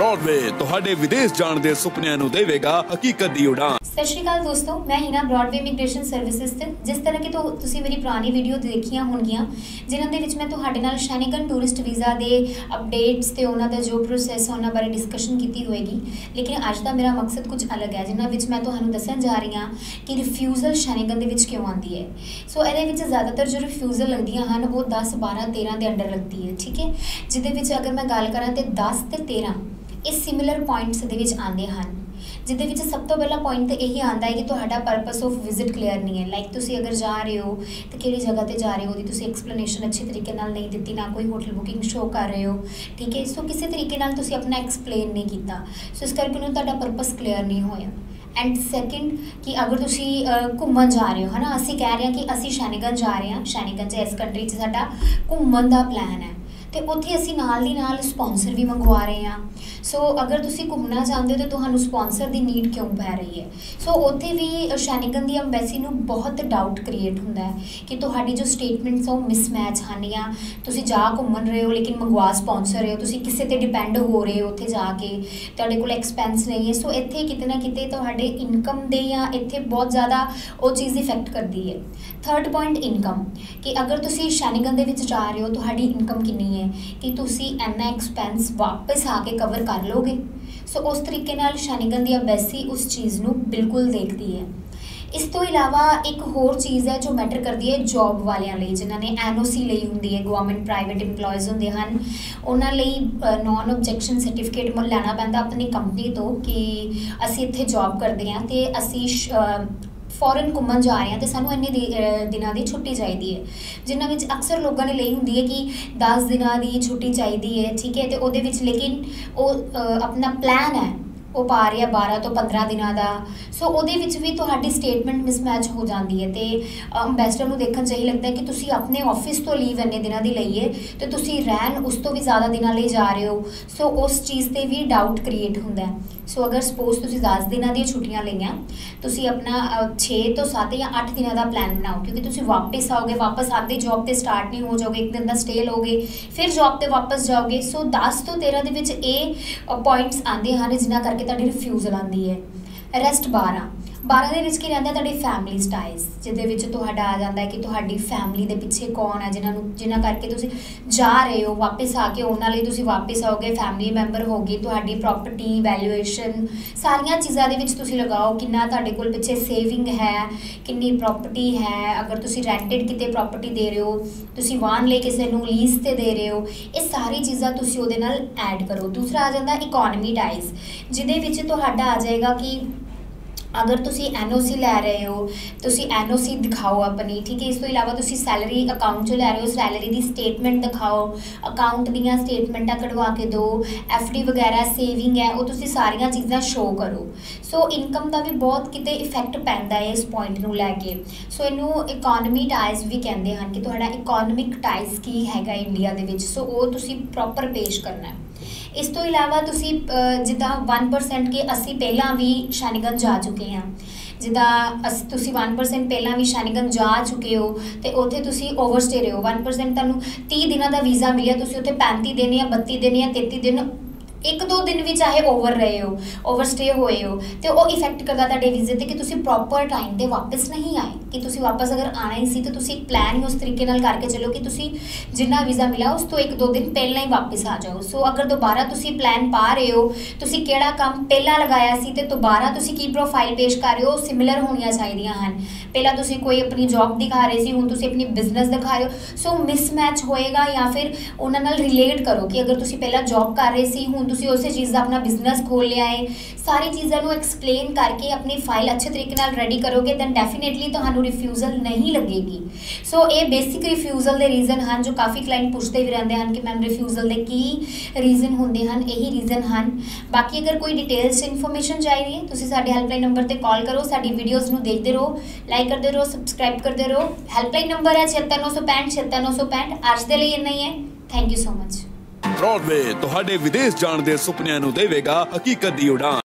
Broadway तुहाडे विदेश जाने के सुपनिया नूं देवेगा हकीकत दी उड़ान। सत श्री अकाल दोस्तों, मैं हिना ब्रॉडवे इमीग्रेशन सर्विसेज से। जिस तरह की तुसीं मेरी पुरानी वीडियो देखिया होणगियां जिन्हां दे विच मैं तुहाडे नाल शैनगन टूरिस्ट वीज़ा दे अपडेट्स ते उहनां दा जो प्रोसैस है उहनां बारे डिस्कशन कीती होएगी। लेकिन अज दा मेरा मकसद कुछ अलग है, जिन्हां विच मैं तुहानूं दस्सण जा रही हां कि रिफ्यूज़ल शैनगन दे विच क्यों आंदी है। सो इहदे विच ज़्यादातर जो रिफ्यूज़ल लगदियां हन वो 10, 12, 13 के अंडर लगती है, ठीक है। जिहदे विच अगर मैं गल करां तो 10 ते 13 ये सिमिलर पॉइंट्स आते हैं। जिदे विच सब तो पहला पॉइंट तो यही आता है कि तुहाडा परपस ऑफ विजिट क्लीयर नहीं है। लाइक तुसी अगर जा रहे हो तो किसी जगह पर जा रहे हो, तुसी एक्सप्लेनेशन अच्छे तरीके नाल नहीं दिती, ना कोई होटल बुकिंग शो कर रहे हो, ठीक है। सो किसी तरीके नाल तुसी अपना एक्सप्लेन नहीं किया, सो इस करके उन्होंने तुहाडा परपस क्लीयर नहीं होया। एंड सैकेंड कि अगर तुम घूमन जा रहे हो, है ना, असी कह रहे हैं कि असी शैनगन जा रहे हैं, शैनगन च इस कंट्री साडा घूमन का प्लैन है, तो उत्थे असी नाल दी नाल स्पॉन्सर भी मंगवा रहे हैं। सो अगर तुसी घूमना चाहते हो तो तुहानू स्पॉन्सर की नीड क्यों पै रही है। सो उत्थे भी शैनगन की अंबैसी नू बहुत डाउट क्रिएट होंदा है कि तुहाडी जो स्टेटमेंट्स आ मिसमैच हैं, या तुसी जा घूमन रहे हो लेकिन मंगवा स्पॉन्सर रहे हो, तुसी किसे ते डिपेंड हो रहे हो, उत्थे जाके तुहाडे कोल एक्सपेंस नहीं है। सो इत्थे किते ना किते तुहाडे इनकम दे या इत्थे बहुत ज़्यादा वो चीज़ इफेक्ट करती है। थर्ड पॉइंट इनकम कि अगर तुसी शैनगन दे विच जा रहे हो तुहाडी इनकम कितनी कि तुसी इन्ना एक्सपेंस वापस आके कवर कर लोगे। सो उस तरीके नाल शैनगन दी एम्बेसी उस चीज़ नू बिल्कुल देखती है। इस तो इलावा एक होर चीज़ है जो मैटर करती है जॉब वालियां लई, जिन्होंने NOC लई हुंदी है, गवर्नमेंट प्राइवेट इंपलॉयज होंदे हन, उन्हां लई नॉन ऑब्जेक्शन सर्टिफिकेट लैना पैंदा अपनी कंपनी तो कि असीं इत्थे जॉब करदे हां ते असीं फॉरन घूमन जा रहे हैं तो सानू इन्ने दिनों की छुट्टी चाहिए है, जिन्होंने अक्सर लोगों ने ली होंगी है कि 10 दिनों की छुट्टी चाहिए है, ठीक है। तो वो लेकिन वो अपना प्लान है वो पा रहे हैं 12 तो 15 दिनों का। सो वो भी तुहाडी स्टेटमेंट मिसमैच हो जाती है। तो अंबैसडर को देखने से यही लगता है कि तुसी अपने ऑफिस तो लीव इन्ने दिनों की लई है तो तुसी रहन उस तो भी ज़्यादा दिनों ले जा रहे हो। सो उस चीज़ पर भी डाउट क्रिएट होंदा है। सो अगर सपोज तुसी 10 दिनों दी छुट्टियां लईयां, तुसी अपना 6 तो 7 या 8 दिनों का प्लान बनाओ, क्योंकि तुसी वापस आओगे, वापस आते जॉब पर स्टार्ट नहीं हो जाओगे, 1 दिन का स्टे लोगे, फिर जॉब पर वापस जाओगे। सो 10 तो 13 के विच ये पॉइंट्स आते हैं जिन्हां करके तुहाडी रिफ्यूज़ल आती है। रेस्ट 12 के विच रहता है फैमिली स्टाइल्स, जिदे विच तुहाडा आ जाता है कि तुहाडी फैमिली के पिछे कौन है, जिन्हों करके तुसी जा रहे हो, वापस आके उन्हां लई तुसी वापस आओगे, फैमिली मैंबर हो गई, तुहाडी प्रॉपर्टी वैल्यूएशन सारिया चीज़ों के विच तुसी लगाओ कितना तुहाडे कोल पिछे सेविंग है, कितनी प्रॉपर्टी है, अगर तुसी रेंटेड किते प्रॉपर्टी दे रहे हो, तुसी वाहन ले किसी नूं लीज़ ते दे रहे हो, ये सारी चीज़ां तुसी उहदे नाल ऐड करो। दूसरा आ जाता इकोनॉमी टाइज, जिहदे विच तुहाडा आ जाएगा कि अगर तुसी NOC लै रहे हो तुसी NOC दिखाओ अपनी, ठीक है। इस तो इलावा तुसी सैलरी अकाउंट जो लै रहे हो सैलरी की स्टेटमेंट दिखाओ, अकाउंट दियाँ स्टेटमेंटा कढ़वा के दो, FD वगैरह सेविंग है वो तुसी सारियां चीज़ां शो करो। सो इनकम का भी बहुत किते इफेक्ट पैंदा है इस पॉइंट नूं लैके। सो इनू इकोनॉमी टाइज भी कहते हैं कि तुहाडा इकोनॉमिक टाइज की हैगा इंडिया दे विच, सो वो तुसी प्रॉपर पेश करना है। इस तो इलावा तुसी जिदा 1% के असी पहला भी शैनगन जा चुके हैं, जिदा तुसी 1% पहला भी शैनगन जा चुके हो तो उत्थे तुसी ओवरस्टे रहे हो। 1% तुहानू 30 दिनों का वीज़ा मिले, तुसी उत्थे 35 दिन या 32 दिन या 33 दिन 1-2 दिन भी चाहे ओवर रहे हो, ओवरस्टे होए हो, तो वो इफेक्ट करता तुहाडे वीज़े ते कि तुसी प्रॉपर टाइम ते वापस नहीं आए। कि तुसी वापस अगर आना ही सी तो तुसी एक प्लान ही उस तरीके नाल करके चलो कि तुसी जिन्ना वीज़ा मिला उस तो 1-2 दिन पहला ही वापस आ जाओ। सो अगर दोबारा तुसी प्लान पा रहे हो, तुसी केड़ा काम पहला लगाया सी ते दोबारा तुसी की प्रोफाइल पेश कर रहे हो सिमिलर होनियां चाहिदियां हन। पहला तुसी कोई अपनी जॉब दिखा रहे सी, हुण तुसी अपनी बिजनेस दिखा रहे हो, सो मिसमैच होएगा। या फिर उन्हां नाल रिलेट करो कि अगर तुसी पहला जॉब कर रहे सी, हुण तुसी उस चीज़ का अपना बिजनेस खोल लिया है, सारी चीज़ों को एक्सप्लेन करके अपनी फाइल अच्छे तरीके नाल रेडी करोगे दैन डेफिनेटली तुहानू रिफ्यूज़ल नहीं लगेगी। सो ये बेसिक रिफ्यूज़ल के रीजन हैं जो काफ़ी क्लाइंट पूछते भी रहते हैं कि मैम रिफ्यूज़ल के की रीजन होंगे हैं, यही रीजन हैं। बाकी अगर कोई डिटेल्स इन्फॉर्मेशन चाहिए तुसी साडे हेल्पलाइन नंबर पर कॉल करो, साडी वीडियोज़ नू देखते रहो, लाइक करते रहो, सब्सक्राइब करते रहो। हेल्पलाइन नंबर है 7695 7695। आज के लिए इन्ना ही है। Thank you so much. Broadway तुहाडे विदेश जाने के सुपनिया नूं देवेगा हकीकत दी उड़ान।